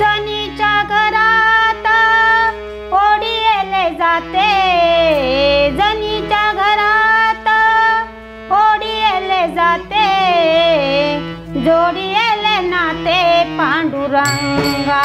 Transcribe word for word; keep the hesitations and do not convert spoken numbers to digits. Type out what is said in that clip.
जनीच्या घरात ओढिले जाते, जनीच्या घरात ओढिले जाते, जोडिले नाते पांडुरंगा।